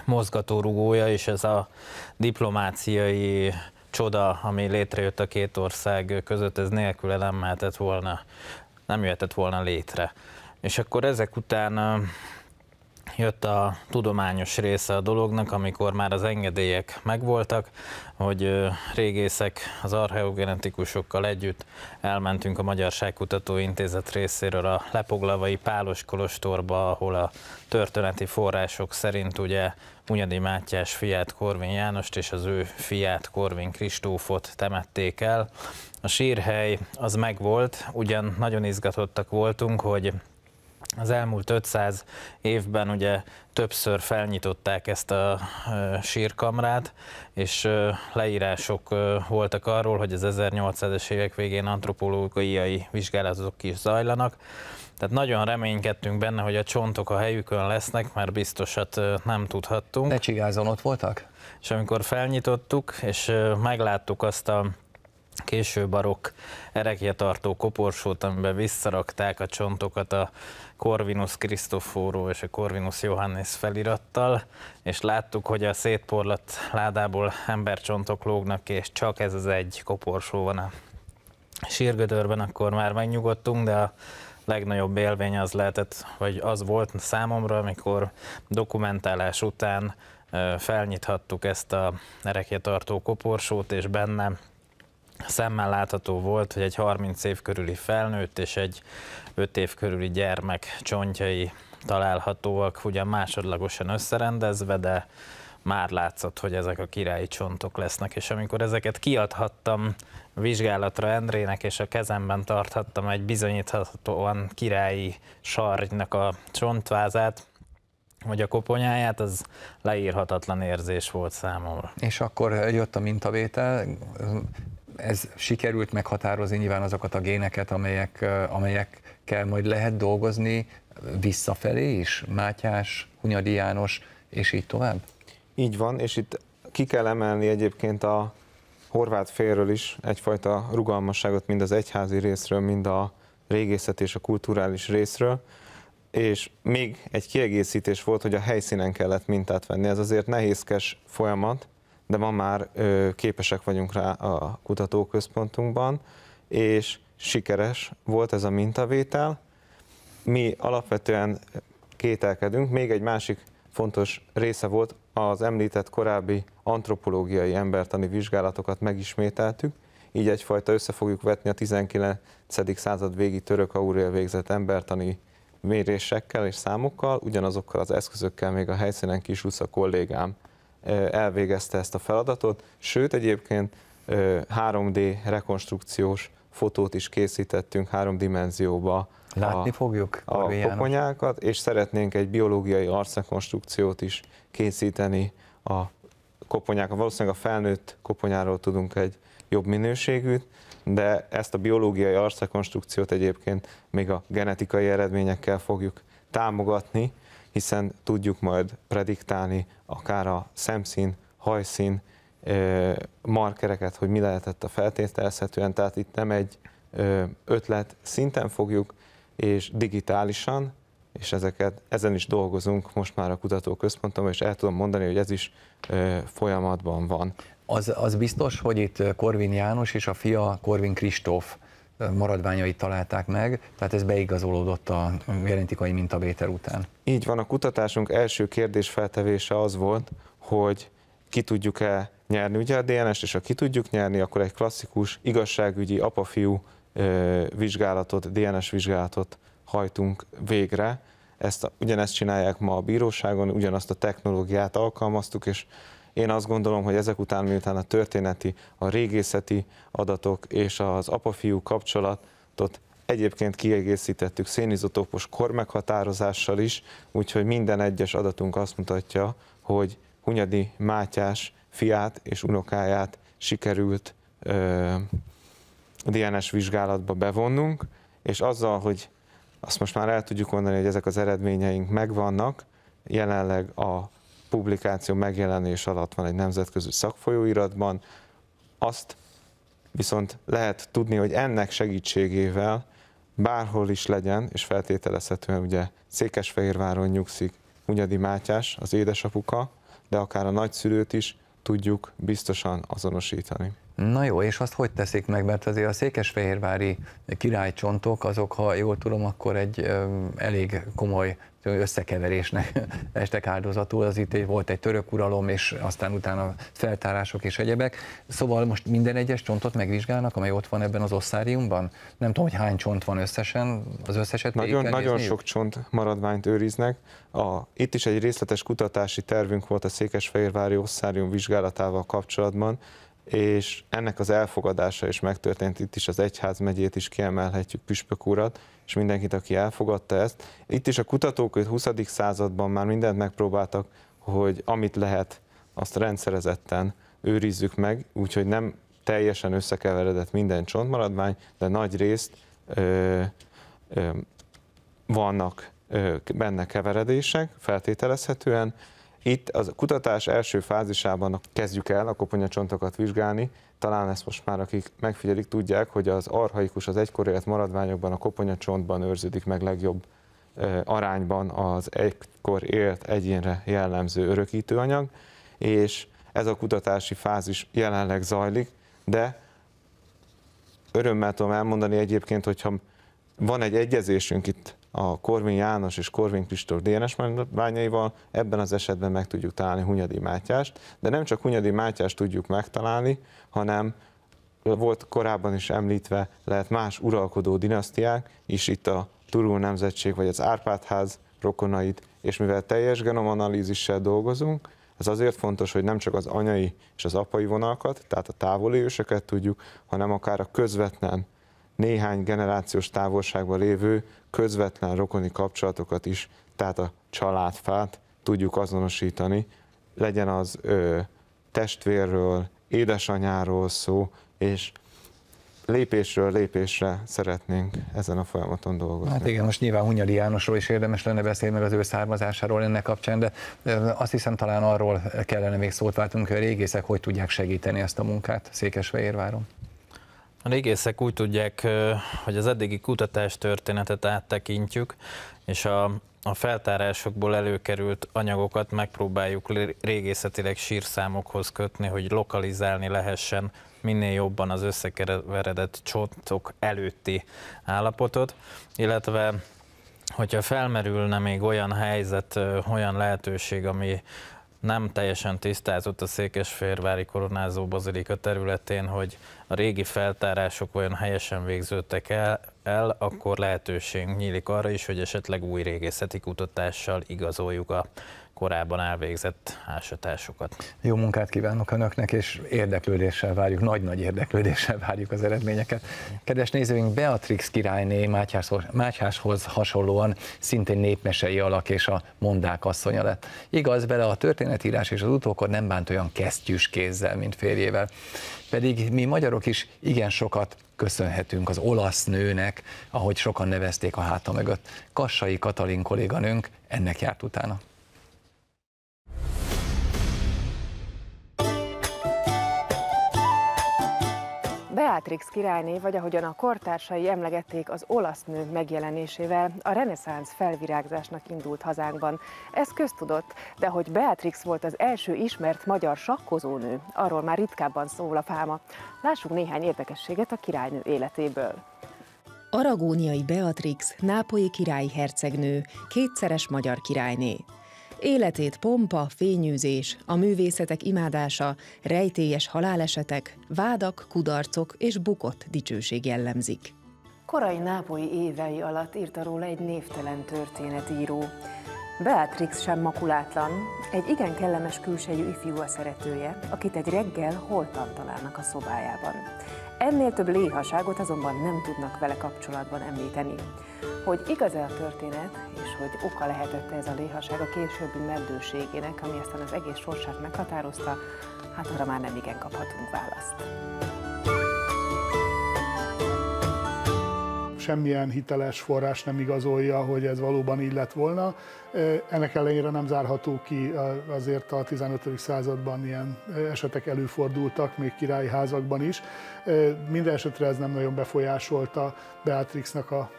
mozgatórugója, és ez a diplomáciai csoda, ami létrejött a két ország között, ez nélküle nem jöhetett volna létre. És akkor ezek után jött a tudományos része a dolognak, amikor már az engedélyek megvoltak, hogy régészek az archeogenetikusokkal együtt elmentünk a Magyarságkutató Intézet részéről a lepoglavai Pálos kolostorba, ahol a történeti források szerint ugye Hunyadi Mátyás fiát, Korvin Jánost, és az ő fiát, Korvin Kristófot temették el. A sírhely az megvolt, ugyan nagyon izgatottak voltunk, hogy az elmúlt 500 évben ugye többször felnyitották ezt a sírkamrát, és leírások voltak arról, hogy az 1800-es évek végén antropológiai vizsgálatok is zajlanak. Tehát nagyon reménykedtünk benne, hogy a csontok a helyükön lesznek, mert biztosat nem tudhattunk. De Csigázon ott voltak? És amikor felnyitottuk, és megláttuk azt a késő barokk erekjetartó koporsót, amiben visszarakták a csontokat a Corvinus Christophorus és a Corvinus Johannes felirattal, és láttuk, hogy a szétporlat ládából embercsontok lógnak ki, és csak ez az egy koporsó van a sírgödörben, akkor már megnyugodtunk, de a legnagyobb élmény az lehetett, vagy az volt számomra, amikor dokumentálás után felnyithattuk ezt a erekjetartó koporsót, és benne szemmel látható volt, hogy egy 30 év körüli felnőtt és egy 5 év körüli gyermek csontjai találhatóak, ugyan másodlagosan összerendezve, de már látszott, hogy ezek a királyi csontok lesznek. És amikor ezeket kiadhattam vizsgálatra Endrének, és a kezemben tarthattam egy bizonyíthatóan királyi sarnynak a csontvázát, vagy a koponyáját, az leírhatatlan érzés volt számomra. És akkor jött a mintavétel. Ez sikerült meghatározni nyilván azokat a géneket, amelyekkel majd lehet dolgozni visszafelé is? Mátyás, Hunyadi János, és így tovább? Így van, és itt ki kell emelni egyébként a horvát félről is egyfajta rugalmasságot, mind az egyházi részről, mind a régészet és a kulturális részről, és még egy kiegészítés volt, hogy a helyszínen kellett mintát venni. Ez azért nehézkes folyamat, de ma már képesek vagyunk rá a kutatóközpontunkban, és sikeres volt ez a mintavétel. Mi alapvetően kételkedünk, még egy másik fontos része volt, az említett korábbi antropológiai embertani vizsgálatokat megismételtük, így egyfajta össze fogjuk vetni a 19. század végi Török Aurél végzett embertani mérésekkel és számokkal, ugyanazokkal az eszközökkel még a helyszínen Kisusz a kollégám elvégezte ezt a feladatot, sőt egyébként 3D rekonstrukciós fotót is készítettünk három dimenzióba. Látni fogjuk a koponyákat, és szeretnénk egy biológiai arcrekonstrukciót is készíteni a koponyákat. Valószínűleg a felnőtt koponyáról tudunk egy jobb minőségűt, de ezt a biológiai arcrekonstrukciót egyébként még a genetikai eredményekkel fogjuk támogatni, hiszen tudjuk majd prediktálni akár a szemszín, hajszín, markereket, hogy mi lehetett a feltételezhetően, tehát itt nem egy ötlet szinten fogjuk, és digitálisan, és ezen is dolgozunk most már a kutatóközponton, és el tudom mondani, hogy ez is folyamatban van. Az biztos, hogy itt Korvin János és a fia Korvin Kristóf maradványait találták meg, tehát ez beigazolódott a genetikai mintavétel után. Így van, a kutatásunk első kérdésfeltevése az volt, hogy ki tudjuk-e nyerni ugye a DNS-t, és ha ki tudjuk nyerni, akkor egy klasszikus igazságügyi apa-fiú vizsgálatot, DNS vizsgálatot hajtunk végre. Ugyanezt csinálják ma a bíróságon, ugyanazt a technológiát alkalmaztuk, és én azt gondolom, hogy ezek után, miután a történeti, a régészeti adatok és az apa-fiú kapcsolatot egyébként kiegészítettük szénizotópos kormeghatározással is, úgyhogy minden egyes adatunk azt mutatja, hogy Hunyadi Mátyás fiát és unokáját sikerült DNS vizsgálatba bevonnunk, és azzal, hogy azt most már el tudjuk mondani, hogy ezek az eredményeink megvannak, jelenleg a publikáció megjelenés alatt van egy nemzetközi szakfolyóiratban, azt viszont lehet tudni, hogy ennek segítségével bárhol is legyen, és feltételezhetően ugye Székesfehérváron nyugszik Hunyadi Mátyás, az édesapuka, de akár a nagyszülőt is tudjuk biztosan azonosítani. Na jó, és azt hogy teszik meg, mert azért a székesfehérvári királycsontok, azok, ha jól tudom, akkor egy elég komoly összekeverésnek estek áldozatul, az itt volt egy török uralom, és aztán utána feltárások és egyebek. Szóval most minden egyes csontot megvizsgálnak, amely ott van ebben az osszáriumban? Nem tudom, hogy hány csont van összesen, az összeset Nagyon sok csont maradványt őriznek. Itt is egy részletes kutatási tervünk volt a székesfehérvári osszárium vizsgálatával kapcsolatban, és ennek az elfogadása is megtörtént, itt is az egyházmegyét is kiemelhetjük, püspök urat, és mindenkit, aki elfogadta ezt. Itt is a kutatók a 20. században már mindent megpróbáltak, hogy amit lehet, azt rendszerezetten őrizzük meg, úgyhogy nem teljesen összekeveredett minden csontmaradvány, de nagy részt vannak benne keveredések, feltételezhetően. Itt a kutatás első fázisában kezdjük el a koponyacsontokat vizsgálni, talán ezt most már akik megfigyelik tudják, hogy az archaikus, az egykor élt maradványokban a koponyacsontban őrződik meg legjobb arányban az egykor élt egyénre jellemző örökítőanyag, és ez a kutatási fázis jelenleg zajlik, de örömmel tudom elmondani egyébként, hogyha van egy egyezésünk itt a Korvin János és Korvin Kristóf DNS maradványaival, ebben az esetben meg tudjuk találni Hunyadi Mátyást, de nem csak Hunyadi Mátyást tudjuk megtalálni, hanem volt korábban is említve, lehet más uralkodó dinasztiák, és itt a Turul nemzetség vagy az Árpád-ház rokonait, és mivel teljes genomanalízissel dolgozunk, ez azért fontos, hogy nem csak az anyai és az apai vonalkat, tehát a távoli ősöket tudjuk, hanem akár a közvetlen, néhány generációs távolságban lévő közvetlen rokoni kapcsolatokat is, tehát a családfát tudjuk azonosítani, legyen az testvérről, édesanyáról szó, és lépésről lépésre szeretnénk ezen a folyamaton dolgozni. Hát igen, most nyilván Hunyadi Jánosról is érdemes lenne beszélni, meg az ő származásáról ennek kapcsán, de azt hiszem talán arról kellene még szót váltunk, hogy a régészek hogy tudják segíteni ezt a munkát Székesfehérváron. A régészek úgy tudják, hogy az eddigi kutatás történetet áttekintjük, és a feltárásokból előkerült anyagokat megpróbáljuk régészetileg sírszámokhoz kötni, hogy lokalizálni lehessen minél jobban az összekeveredett csontok előtti állapotot, illetve hogyha felmerülne még olyan helyzet, olyan lehetőség, ami nem teljesen tisztázott a székesfehérvári koronázó bazilika területén, hogy a régi feltárások olyan helyesen végződtek el, akkor lehetőség nyílik arra is, hogy esetleg új régészeti kutatással igazoljuk a korábban elvégzett ásatásokat. Jó munkát kívánok önöknek, és érdeklődéssel várjuk, nagy-nagy érdeklődéssel várjuk az eredményeket. Kedves nézőink, Beatrix királyné Mátyáshoz hasonlóan szintén népmesei alak és a mondák asszonya lett. Igaz, bele a történetírás és az utókor nem bánt olyan kesztyűs kézzel, mint férjével. Pedig mi magyarok is igen sokat köszönhetünk az olasz nőnek, ahogy sokan nevezték a háta mögött. Kassai Katalin kolléganőnk ennek járt utána. Beatrix királyné, vagy ahogyan a kortársai emlegették, az olasz nő megjelenésével a reneszánsz felvirágzásnak indult hazánkban. Ez köztudott, de hogy Beatrix volt az első ismert magyar sakkozónő, arról már ritkábban szól a fáma. Lássuk néhány érdekességet a királynő életéből. Aragóniai Beatrix, nápolyi királyhercegnő, kétszeres magyar királyné. Életét pompa, fényűzés, a művészetek imádása, rejtélyes halálesetek, vádak, kudarcok és bukott dicsőség jellemzik. Korai nápolyi évei alatt írta róla egy névtelen történetíró. Beatrix sem makulátlan, egy igen kellemes külsejű ifjú a szeretője, akit egy reggel holtan találnak a szobájában. Ennél több léhaságot azonban nem tudnak vele kapcsolatban említeni. Hogy igaz-e a történet, és hogy oka lehetett ez a léhaság a későbbi meddőségének, ami aztán az egész sorsát meghatározta, hát arra már nem igen kaphatunk választ. Semmilyen hiteles forrás nem igazolja, hogy ez valóban így lett volna. Ennek ellenére nem zárható ki, azért a 15. században ilyen esetek előfordultak, még királyi házakban is. Minden esetre ez nem nagyon befolyásolta Beatrixnak a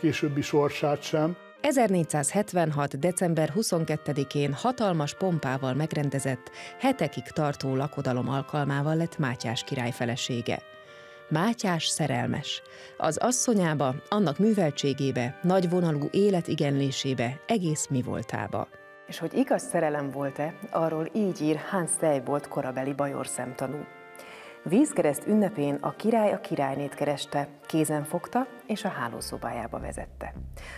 későbbi sorsát sem. 1476. december 22-én hatalmas pompával megrendezett, hetekig tartó lakodalom alkalmával lett Mátyás király felesége. Mátyás szerelmes. Az asszonyába, annak műveltségébe, nagyvonalú életigenlésébe, egész mivoltába. És hogy igaz szerelem volt-e, arról így ír Hans Teibold korabeli bajor szemtanú. Vízkereszt ünnepén a király a királynét kereste, kézen fogta és a hálószobájába vezette.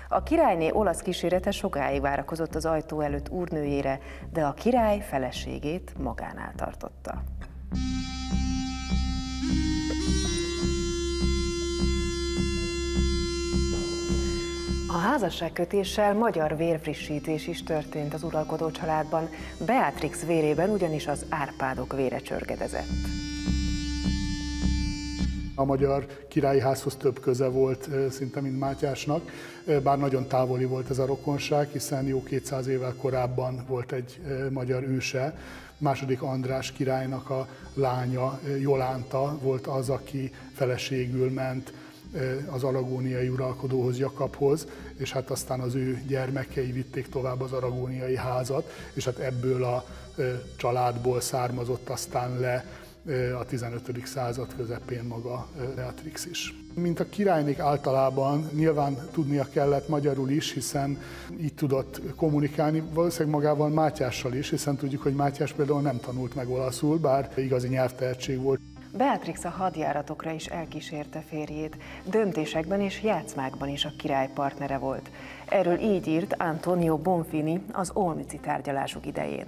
A királyné olasz kísérete sokáig várakozott az ajtó előtt úrnőjére, de a király feleségét magánál tartotta. A házasságkötéssel magyar vérfrissítés is történt az uralkodó családban, Beatrix vérében ugyanis az Árpádok vére csörgedezett. A magyar királyházhoz több köze volt szinte, mint Mátyásnak, bár nagyon távoli volt ez a rokonság, hiszen jó 200 évvel korábban volt egy magyar őse. Második András királynak a lánya, Jolánta volt az, aki feleségül ment az aragóniai uralkodóhoz, Jakabhoz, és hát aztán az ő gyermekei vitték tovább az aragóniai házat, és hát ebből a családból származott aztán le a 15. század közepén maga Beatrix is. Mint a királynék általában nyilván tudnia kellett magyarul is, hiszen így tudott kommunikálni, valószínűleg magával Mátyással is, hiszen tudjuk, hogy Mátyás például nem tanult meg olaszul, bár igazi nyelvtehetség volt. Beatrix a hadjáratokra is elkísérte férjét, döntésekben és játszmákban is a király partnere volt. Erről így írt Antonio Bonfini az olmützi tárgyalások idején.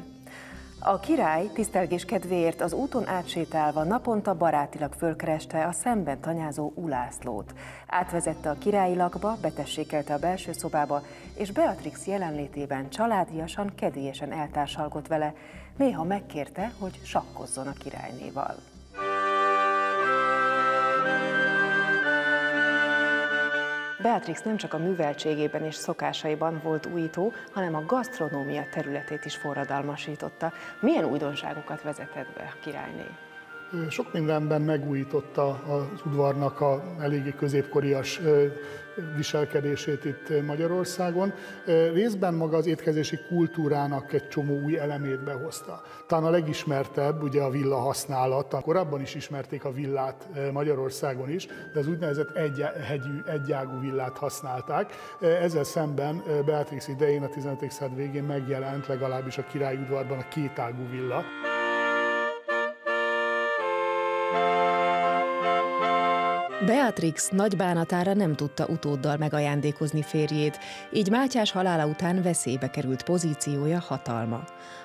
A király tisztelgés kedvéért az úton átsétálva naponta barátilag fölkereste a szemben tanyázó Ulászlót. Átvezette a királyi lakba, betessékelte a belső szobába, és Beatrix jelenlétében családiasan, kedélyesen eltársalgott vele, néha megkérte, hogy sakkozzon a királynéval. Beatrix nem csak a műveltségében és szokásaiban volt újító, hanem a gasztronómia területét is forradalmasította. Milyen újdonságokat vezetett be a királyné? Sok mindenben megújította az udvarnak a eléggé középkorias viselkedését itt Magyarországon. Részben maga az étkezési kultúrának egy csomó új elemét behozta. Talán a legismertebb ugye a villa használata. Korábban is ismerték a villát Magyarországon is, de az úgynevezett egyágú villát használták. Ezzel szemben Beatrix idején, a 15. század végén megjelent legalábbis a királyudvarban a kétágú villa. Beatrix nagy bánatára nem tudta utóddal megajándékozni férjét, így Mátyás halála után veszélybe került pozíciója, hatalma.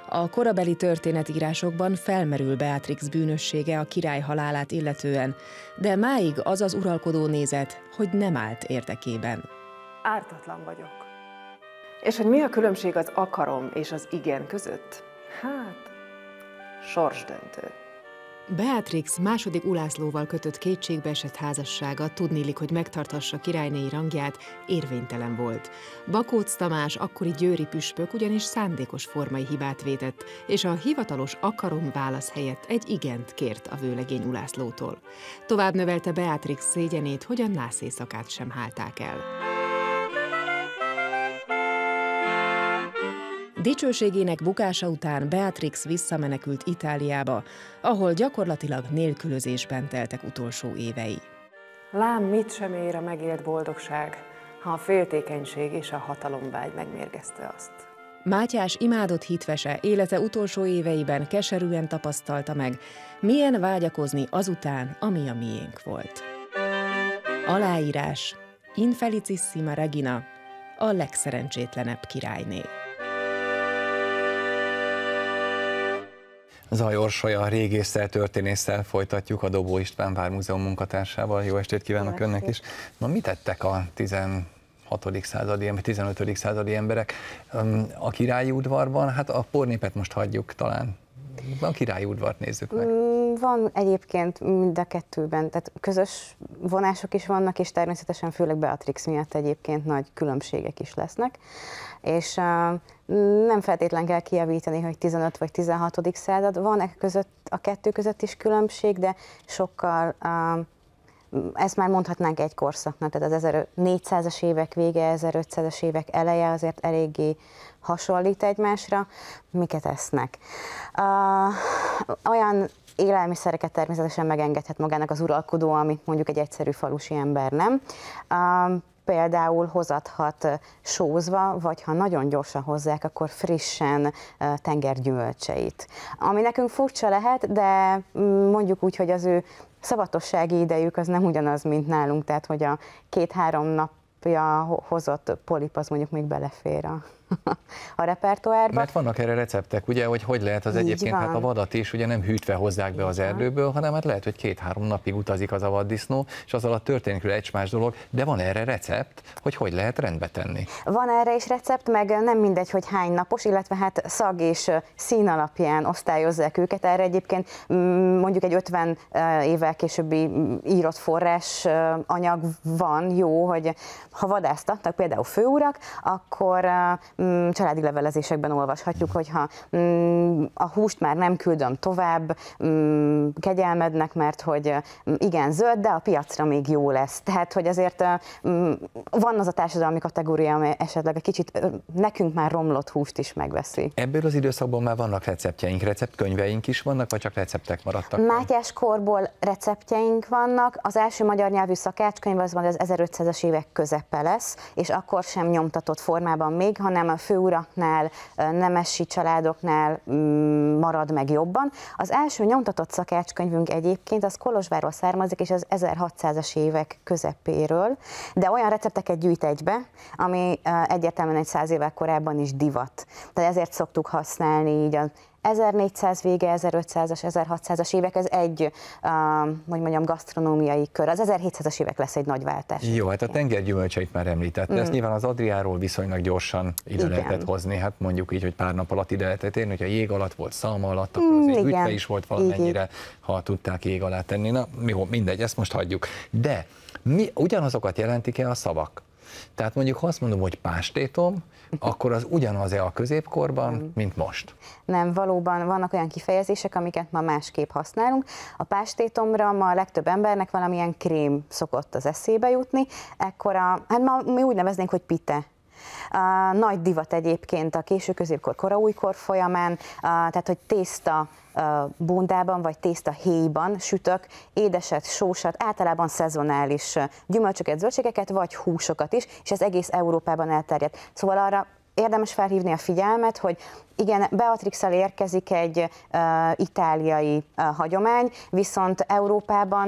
A korabeli történetírásokban felmerül Beatrix bűnössége a király halálát illetően, de máig az az uralkodó nézet, hogy nem állt érdekében. Ártatlan vagyok. És hogy mi a különbség az akarom és az igen között? Hát, sorsdöntő. Beatrix második Ulászlóval kötött kétségbeesett házassága, tudniillik, hogy megtarthassa királynéi rangját, érvénytelen volt. Bakóc Tamás, akkori győri püspök ugyanis szándékos formai hibát vétett, és a hivatalos akarom válasz helyett egy igent kért a vőlegény Ulászlótól. Tovább növelte Beatrix szégyenét, hogy a nász éjszakát sem hálták el. Dicsőségének bukása után Beatrix visszamenekült Itáliába, ahol gyakorlatilag nélkülözésben teltek utolsó évei. Lám, mit sem ér a megélt boldogság, ha a féltékenység és a hatalomvágy megmérgezte azt. Mátyás imádott hitvese élete utolsó éveiben keserűen tapasztalta meg, milyen vágyakozni azután, ami a miénk volt. Aláírás: Infelicissima Regina, a legszerencsétlenebb királyné. Zay Orsolya régésszel, történésszel folytatjuk, a Dobó István Vármúzeum munkatársával. Jó estét kívánok önnek is. Na, mit tettek a 16. századi, 15. századi emberek a királyi udvarban? Hát a pornépet most hagyjuk talán. A királyi udvart nézzük meg. Van egyébként mind a kettőben, tehát közös vonások is vannak, és természetesen főleg Beatrix miatt egyébként nagy különbségek is lesznek. És nem feltétlen kell kijavítani, hogy 15. vagy 16. század. Van a kettő között is különbség, de sokkal... ezt már mondhatnánk egy korszaknak, tehát az 1400-as évek vége, 1500-as évek eleje azért eléggé hasonlít egymásra. Miket esznek? Olyan élelmiszereket természetesen megengedhet magának az uralkodó, amit mondjuk egy egyszerű falusi ember nem. Például hozathat sózva, vagy ha nagyon gyorsan hozzák, akkor frissen tengergyümölcseit. Ami nekünk furcsa lehet, de mondjuk úgy, hogy az ő szabadossági idejük az nem ugyanaz, mint nálunk, tehát hogy a 2-3 napja hozott polip az mondjuk még belefér a repertoárba. Mert vannak erre receptek, ugye, hogy lehet az egyébként, hát a vadat is ugye nem hűtve hozzák be az erdőből, hanem hát lehet, hogy 2-3 napig utazik az a vaddisznó, és az alatt történik vele egy más dolog, de van erre recept, hogy lehet rendbe tenni. Van erre is recept, meg nem mindegy, hogy hány napos, illetve hát szag és szín alapján osztályozzák őket. Erre egyébként mondjuk egy 50 évvel későbbi írott forrás anyag van, jó, hogy ha vadásztattak például főurak, akkor családi levelezésekben olvashatjuk, hogyha a húst már nem küldöm tovább, kegyelmednek, mert hogy igen, zöld, de a piacra még jó lesz. Tehát, hogy azért van az a társadalmi kategória, amely esetleg egy kicsit nekünk már romlott húst is megveszi. Ebből az időszakból már vannak receptjeink, receptkönyveink is vannak, vagy csak receptek maradtak? Mátyás korból receptjeink vannak, az első magyar nyelvű szakácskönyv az 1500-as évek közepe lesz, és akkor sem nyomtatott formában még, hanem a főuraknál, nemesi családoknál marad meg jobban. Az első nyomtatott szakácskönyvünk egyébként az Kolozsvárról származik, és az 1600-as évek közepéről, de olyan recepteket gyűjt egybe, ami egyértelműen egy 100 évvel korábban is divat. Tehát ezért szoktuk használni így a 1400 vége, 1500-as, 1600-as évek, ez egy, hogy mondjam, gasztronómiai kör. Az 1700-as évek lesz egy nagy váltás. Jó, hát a tengergyümölcseit már említett. Ezt nyilván az Adriáról viszonylag gyorsan ide lehetett hozni. Hát mondjuk így, hogy pár nap alatt ide lehetett érni, hogyha jég alatt volt, szalma alatt, akkor azért ügyfe is volt valamennyire, ha tudták jég alá tenni. Na, mindegy, ezt most hagyjuk. De ugyanazokat jelentik-e a szavak? Tehát mondjuk, ha azt mondom, hogy pástétom, akkor az ugyanaz-e a középkorban, mint most? Nem, valóban vannak olyan kifejezések, amiket ma másképp használunk. A pástétomra ma a legtöbb embernek valamilyen krém szokott az eszébe jutni. Hát ma mi úgy neveznénk, hogy pite. Nagy divat egyébként a késő középkor, kora újkor folyamán, tehát hogy tészta bundában vagy tészta héjban sütök, édeset, sósat, általában szezonális gyümölcsöket, zöldségeket vagy húsokat is, és ez egész Európában elterjedt. Szóval arra érdemes felhívni a figyelmet, hogy igen, Beatrixsal érkezik egy itáliai hagyomány, viszont Európában,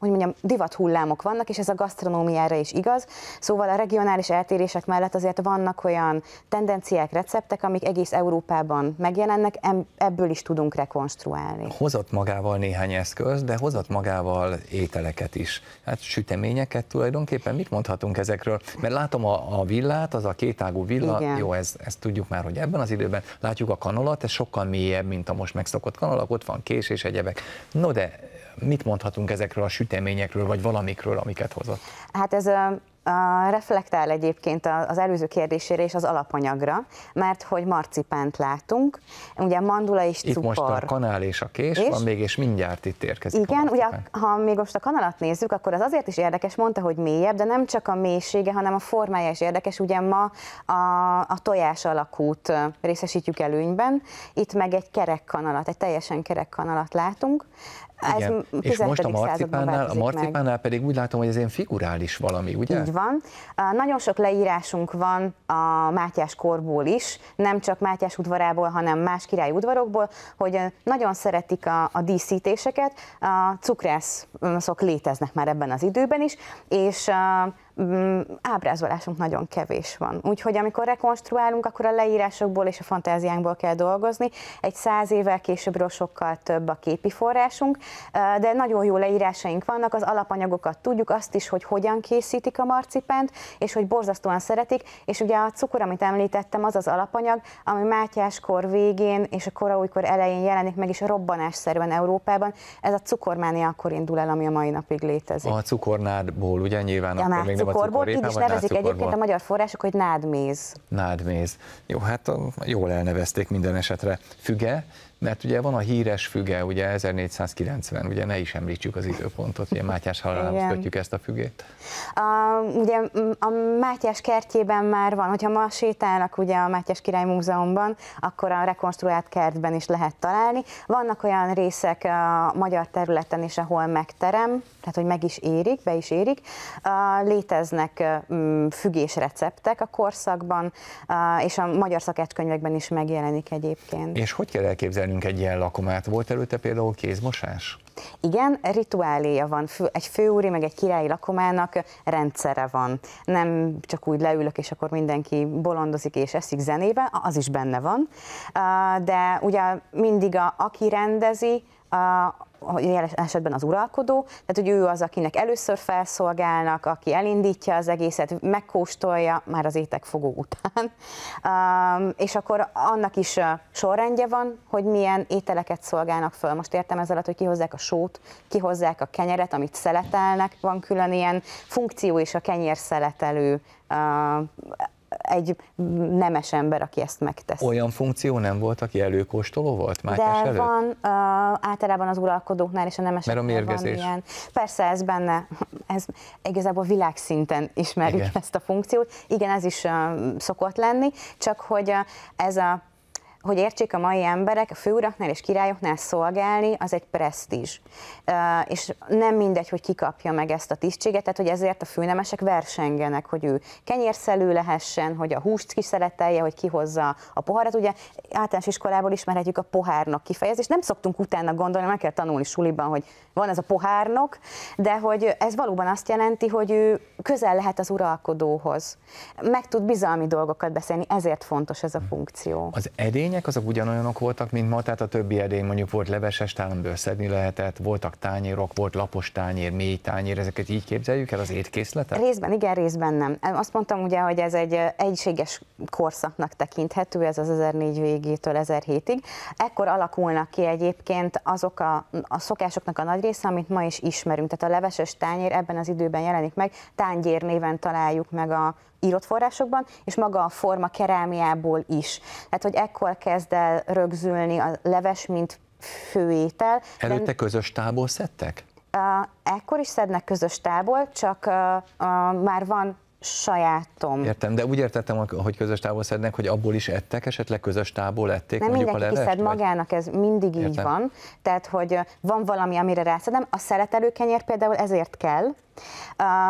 hogy mondjam, divathullámok vannak, és ez a gasztronómiára is igaz, szóval a regionális eltérések mellett azért vannak olyan tendenciák, receptek, amik egész Európában megjelennek, ebből is tudunk rekonstruálni. Hozott magával néhány eszköz, de hozott magával ételeket is. Hát süteményeket tulajdonképpen, mit mondhatunk ezekről? Mert látom a villát, az a kétágú villa, igen. Jó, ezt tudjuk már, hogy ebben az időben látjuk a kanalat, ez sokkal mélyebb, mint a most megszokott kanalak, ott van kés és egyebek. No de, mit mondhatunk ezekről a süteményekről, vagy valamikről, amiket hozott? Hát ez reflektál egyébként az előző kérdésére és az alapanyagra, mert hogy marcipánt látunk, ugye mandula és cukor. Itt most a kanál és a kés és? Van még, és mindjárt itt érkezik. Igen, ugye ha még most a kanalat nézzük, akkor az azért is érdekes, mondta, hogy mélyebb, de nem csak a mélysége, hanem a formája is érdekes, ugye ma a tojás alakút részesítjük előnyben, itt meg egy kerek kanalat, egy teljesen kerek kanalat látunk. Igen. És most a marcipánnál pedig úgy látom, hogy ez ilyen figurális valami, ugye? van. Nagyon sok leírásunk van a Mátyás korból is, nem csak Mátyás udvarából, hanem más királyi udvarokból, hogy nagyon szeretik a díszítéseket, a cukrászok léteznek már ebben az időben is, és ábrázolásunk nagyon kevés van. Úgyhogy amikor rekonstruálunk, akkor a leírásokból és a fantáziánkból kell dolgozni. Egy 100 évvel későbbről sokkal több a képi forrásunk, de nagyon jó leírásaink vannak, az alapanyagokat tudjuk, azt is, hogy hogyan készítik a marcipánt, és hogy borzasztóan szeretik, és ugye a cukor, amit említettem, az az alapanyag, ami Mátyáskor végén és a kora újkor elején jelenik meg, is robbanásszerűen Európában. Ez a cukormánia akkor indul el, ami a mai napig létezik. A cukornádból, ugye nyilván ja, akkor még cukorból, így is nevezik egyébként a magyar források, hogy nádméz. Nádméz. Jó, hát jól elnevezték minden esetre. Füge, mert ugye van a híres füge, ugye 1490, ugye ne is említsük az időpontot, ugye Mátyás halálához kötjük ezt a fügét. Ugye a Mátyás kertjében már van, hogyha ma sétálnak ugye a Mátyás Király Múzeumban, akkor a rekonstruált kertben is lehet találni. Vannak olyan részek a magyar területen is, ahol megterem, tehát hogy meg is érik, be is érik. Léteznek fügés receptek a korszakban, és a magyar szakácskönyvekben is megjelenik egyébként. És hogy kell elképzelni egy ilyen lakomát? Volt előtte például kézmosás? Igen, rituáléja van. Egy főúri, meg egy királyi lakomának rendszere van. Nem csak úgy leülök, és akkor mindenki bolondozik és eszik zenébe, az is benne van. De ugye mindig aki rendezi, jelen esetben az uralkodó, tehát hogy ő az, akinek először felszolgálnak, aki elindítja az egészet, megkóstolja már az étekfogó után, és akkor annak is sorrendje van, hogy milyen ételeket szolgálnak föl. Most értem ezzel, hogy kihozzák a sót, kihozzák a kenyeret, amit szeletelnek, van külön ilyen funkció és a kenyér szeletelő egy nemes ember, aki ezt megteszi. Olyan funkció nem volt, aki előkóstoló volt Mátyás előtt? De van, általában az uralkodóknál és a nemeseknél. Mert a mérgezés. Van ilyen. Persze, ez benne, ez igazából világszinten ismerjük igen. Ezt a funkciót. Igen, ez is szokott lenni, csak hogy hogy értsék a mai emberek, a főuraknál és királyoknál szolgálni, az egy presztízs. És nem mindegy, hogy ki kapja meg ezt a tisztséget, tehát hogy ezért a főnemesek versengenek, hogy ő kenyérszelő lehessen, hogy a húst kiszeletelje, hogy kihozza a poharat. Ugye általános iskolából ismerhetjük a pohárnok kifejezést, nem szoktunk utána gondolni, meg kell tanulni suliban, hogy van ez a pohárnok, de hogy ez valóban azt jelenti, hogy ő közel lehet az uralkodóhoz. Meg tud bizalmi dolgokat beszélni, ezért fontos ez a funkció. Az edény azok ugyanolyanok voltak, mint ma, tehát a többi edény, mondjuk volt leveses tál, amiből szedni lehetett, voltak tányérok, volt lapos tányér, mély tányér, ezeket így képzeljük el az étkészletet? Részben igen, részben nem. Azt mondtam ugye, hogy ez egy egységes korszaknak tekinthető, ez az 1004 végétől 1007-ig. Ekkor alakulnak ki egyébként azok a szokásoknak a nagy része, amit ma is ismerünk. Tehát a leveses tányér ebben az időben jelenik meg, tányér néven találjuk meg a írott forrásokban, és maga a forma kerámiából is. Tehát, hogy ekkor kezd el rögzülni a leves, mint főétel. Előtte közös tálból szedtek? Ekkor is szednek közös tálból, csak már van sajátom. Értem, de úgy értettem, hogy közös tálból szednek, hogy abból is ettek, esetleg közös tálból ették. Nem mondjuk mindenki kiszed magának, ez mindig értem. Így van. Tehát, hogy van valami, amire rászedem. A szeletelő kenyér például ezért kell,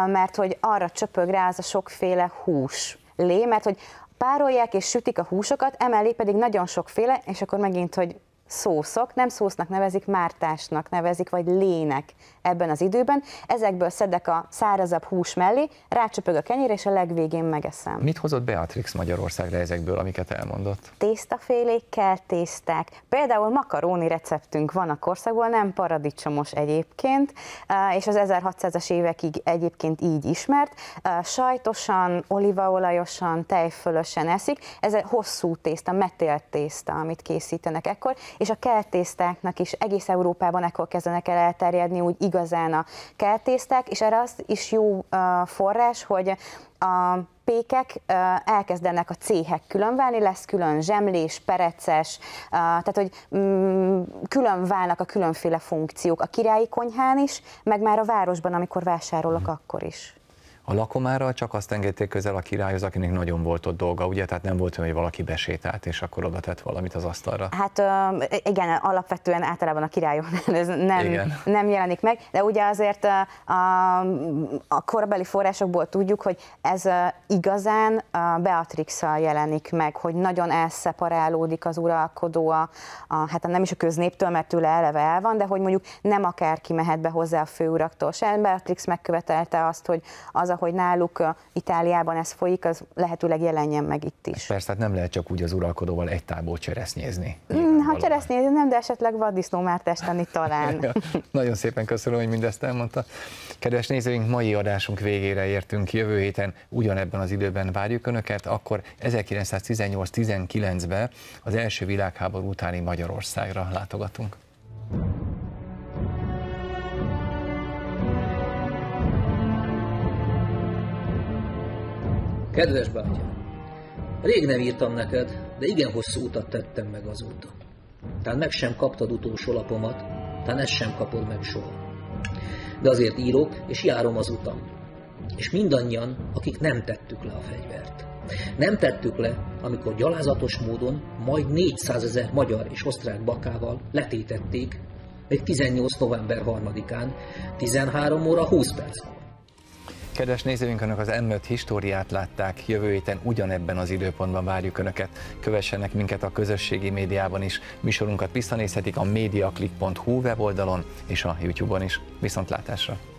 mert hogy arra csöpög rá az a sokféle hús lé, mert hogy párolják és sütik a húsokat, emellé pedig nagyon sokféle, és akkor megint, hogy szószok, nem szósznak nevezik, mártásnak nevezik, vagy lének ebben az időben. Ezekből szedek a szárazabb hús mellé, rácsöpög a kenyér, és a legvégén megeszem. Mit hozott Beatrix Magyarországra ezekből, amiket elmondott? Tésztafélék, keltészták. Például makaróni receptünk van a korszakból, nem paradicsomos egyébként, és az 1600-as évekig egyébként így ismert. Sajtosan, olívaolajosan, tejfölösen eszik. Ez egy hosszú tészta, metélt tészta, amit készítenek ekkor, és a keltésztáknak is egész Európában ekkor kezdenek el elterjedni úgy igazán a keltészták, és erre az is jó forrás, hogy a pékek elkezdenek a céhek különválni, lesz külön zsemlés, pereces, tehát hogy külön válnak a különféle funkciók a királyi konyhán is, meg már a városban, amikor vásárolok, akkor is. A lakomára csak azt engedték közel a királyhoz, akinek nagyon volt ott dolga, ugye? Tehát nem volt olyan, hogy valaki besétált, és akkor oda tett valamit az asztalra. Hát igen, alapvetően általában a királyon ez nem jelenik meg, de ugye azért a korabeli forrásokból tudjuk, hogy ez igazán Beatrix-szal jelenik meg, hogy nagyon elszeparálódik az uralkodó, hát nem is a köznéptől, mert tőle eleve el van, de hogy mondjuk nem akárki mehet be hozzá a főuraktól sem. Beatrix megkövetelte azt, hogy az, ahogy náluk Itáliában ez folyik, az lehetőleg jelenjen meg itt is. Persze, hát nem lehet csak úgy az uralkodóval egy tából cseresznyézni. Ha cseresznyézni nem, de esetleg vaddisznómártástani talán. Ja, nagyon szépen köszönöm, hogy mindezt elmondta. Kedves nézőink, mai adásunk végére értünk, jövő héten ugyanebben az időben várjuk Önöket, akkor 1918-19-ben az első világháború utáni Magyarországra látogatunk. Kedves bátyám, rég nem írtam neked, de igen hosszú utat tettem meg azóta. Tán meg sem kaptad utolsó lapomat, tán ezt sem kapod meg soha. De azért írok, és járom az utam. És mindannyian, akik nem tettük le a fegyvert. Nem tettük le, amikor gyalázatos módon majd 400 000 magyar és osztrák bakával letétették, még 18. november 3-án, 13:20-kor. Kedves nézőink, Önök az M5 Históriát látták, jövő héten ugyanebben az időpontban várjuk Önöket. Kövessenek minket a közösségi médiában is, műsorunkat visszanézhetik a mediaclick.hu weboldalon és a YouTube-on is. Viszontlátásra!